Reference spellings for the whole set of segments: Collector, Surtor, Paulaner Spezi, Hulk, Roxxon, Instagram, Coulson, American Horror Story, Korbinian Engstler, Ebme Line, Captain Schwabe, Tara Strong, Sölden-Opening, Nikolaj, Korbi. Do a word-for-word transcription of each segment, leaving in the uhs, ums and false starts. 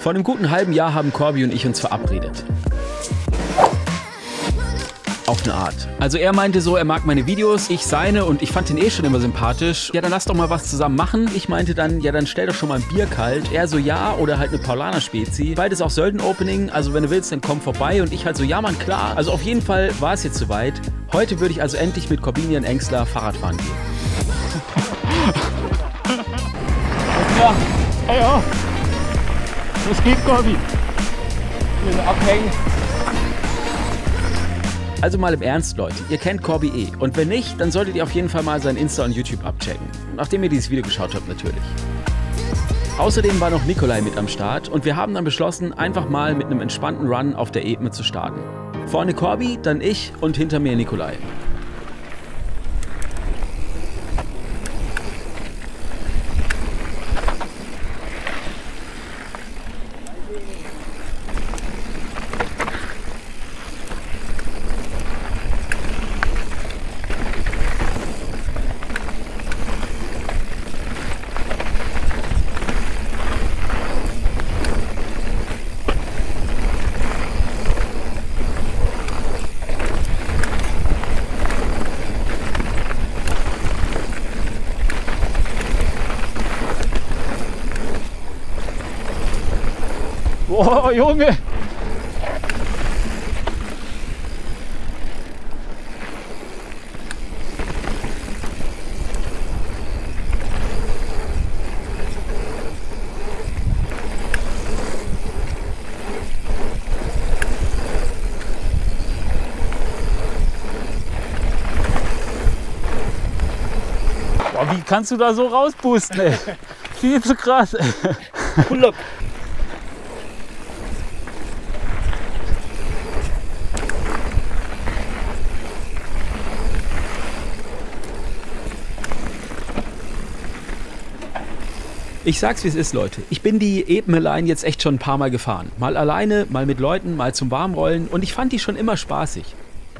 Vor einem guten halben Jahr haben Korbi und ich uns verabredet. Auf eine Art. Also er meinte so, er mag meine Videos, ich seine und ich fand ihn eh schon immer sympathisch. Ja, dann lass doch mal was zusammen machen. Ich meinte dann, ja, dann stell doch schon mal ein Bier kalt. Er so, ja, oder halt eine Paulaner Spezi. Beides auch Sölden-Opening, also wenn du willst, dann komm vorbei. Und ich halt so, ja, Mann, klar. Also auf jeden Fall war es jetzt soweit. Heute würde ich also endlich mit Korbinian Engstler Fahrrad fahren gehen. Ja, hey, ja. Was geht, Korbi? Ich will abhängen. Also mal im Ernst, Leute, ihr kennt Korbi eh. Und wenn nicht, dann solltet ihr auf jeden Fall mal sein Insta und YouTube abchecken. Nachdem ihr dieses Video geschaut habt, natürlich. Außerdem war noch Nikolaj mit am Start und wir haben dann beschlossen, einfach mal mit einem entspannten Run auf der Ebene zu starten. Vorne Korbi, dann ich und hinter mir Nikolaj. Oh, Junge! Boah, wie kannst du da so rauspusten, ey? Viel zu krass, ey. Pull up. Ich sag's wie es ist, Leute. Ich bin die Ebme Line jetzt echt schon ein paar Mal gefahren. Mal alleine, mal mit Leuten, mal zum Warmrollen und ich fand die schon immer spaßig.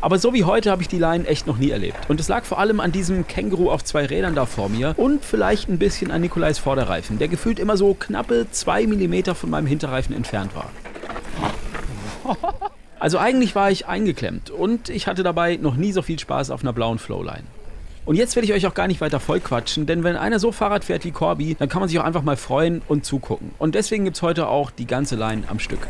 Aber so wie heute habe ich die Line echt noch nie erlebt. Und es lag vor allem an diesem Känguru auf zwei Rädern da vor mir und vielleicht ein bisschen an Nikolajs Vorderreifen, der gefühlt immer so knappe zwei Millimeter von meinem Hinterreifen entfernt war. Also eigentlich war ich eingeklemmt und ich hatte dabei noch nie so viel Spaß auf einer blauen Flowline. Und jetzt werde ich euch auch gar nicht weiter vollquatschen, denn wenn einer so Fahrrad fährt wie Korbi, dann kann man sich auch einfach mal freuen und zugucken. Und deswegen gibt es heute auch die ganze Line am Stück.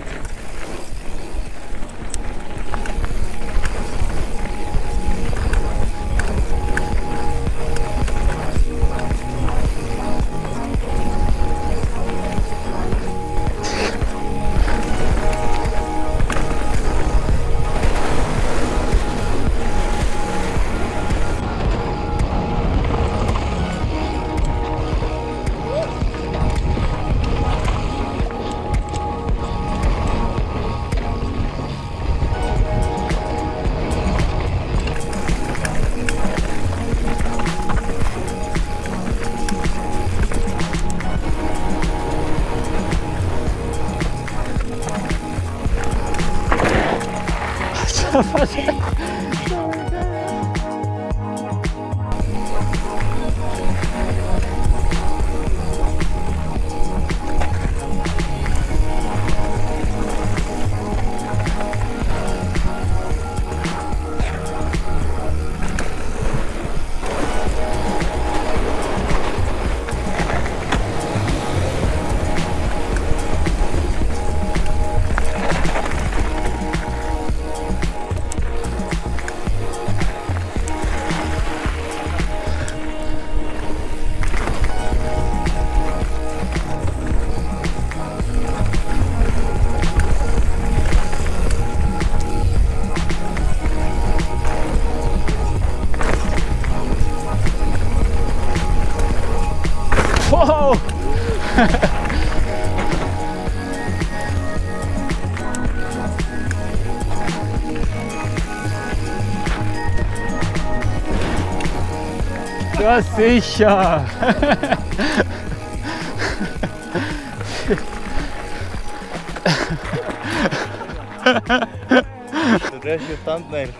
Ja, sicher! Du drehst your thumbnail.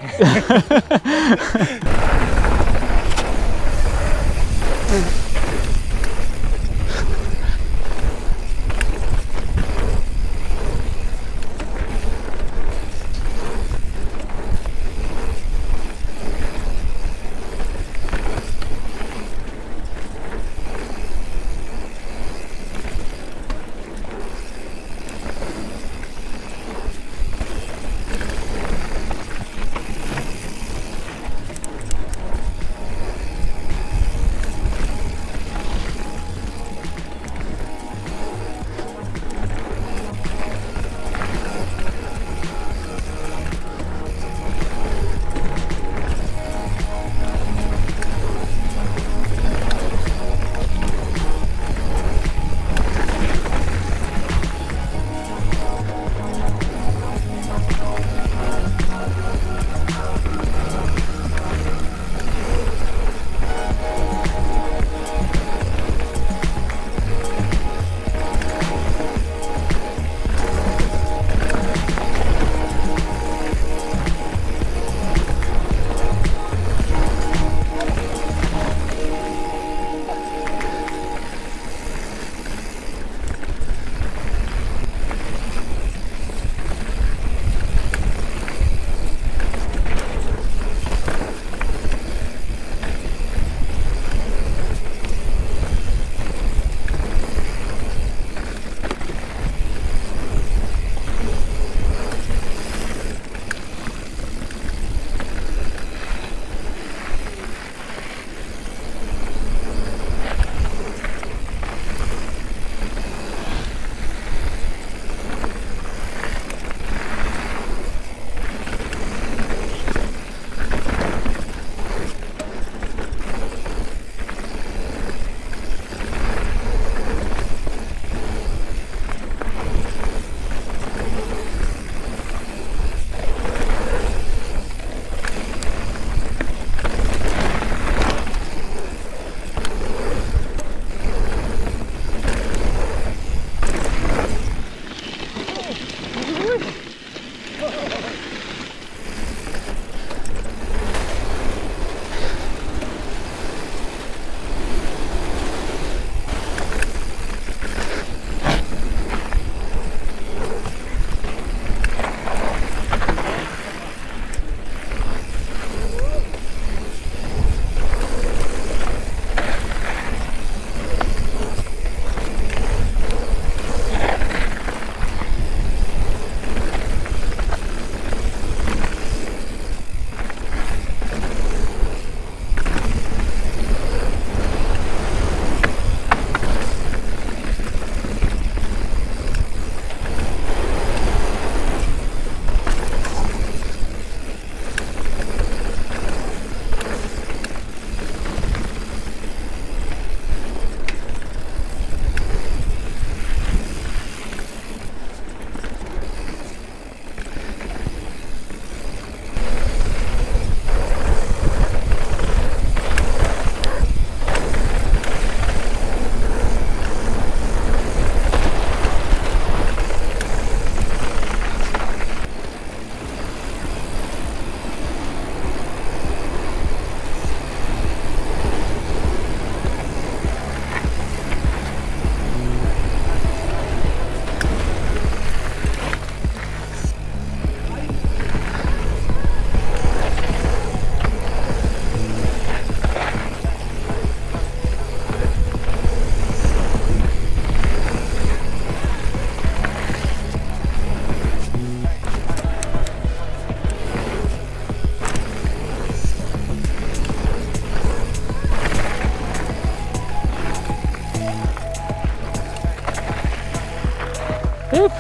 Hup.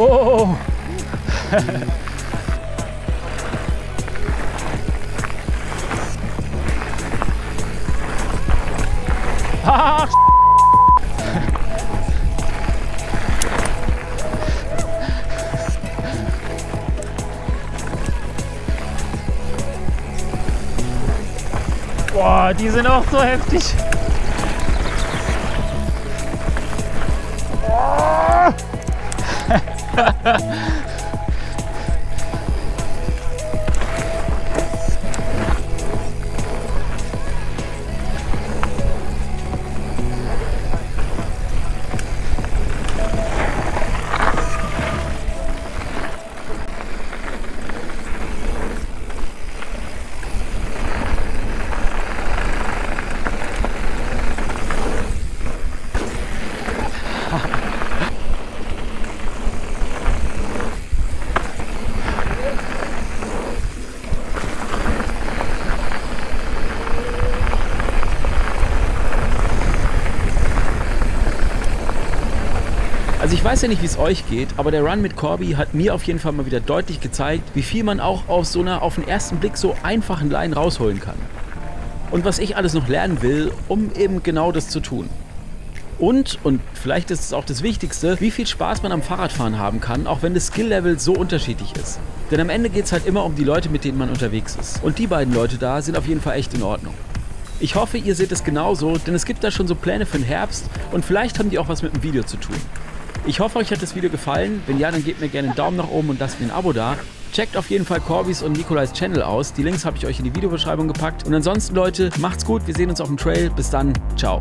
Wow! Ach, boah, die sind auch so heftig. Also ich weiß ja nicht, wie es euch geht, aber der Run mit Korbi hat mir auf jeden Fall mal wieder deutlich gezeigt, wie viel man auch aus so einer auf den ersten Blick so einfachen Line rausholen kann. Und was ich alles noch lernen will, um eben genau das zu tun. Und, und vielleicht ist es auch das Wichtigste, wie viel Spaß man am Fahrradfahren haben kann, auch wenn das Skill-Level so unterschiedlich ist. Denn am Ende geht es halt immer um die Leute, mit denen man unterwegs ist. Und die beiden Leute da sind auf jeden Fall echt in Ordnung. Ich hoffe, ihr seht es genauso, denn es gibt da schon so Pläne für den Herbst und vielleicht haben die auch was mit dem Video zu tun. Ich hoffe, euch hat das Video gefallen. Wenn ja, dann gebt mir gerne einen Daumen nach oben und lasst mir ein Abo da. Checkt auf jeden Fall Korbis und Nikolajs Channel aus. Die Links habe ich euch in die Videobeschreibung gepackt. Und ansonsten, Leute, macht's gut. Wir sehen uns auf dem Trail. Bis dann. Ciao.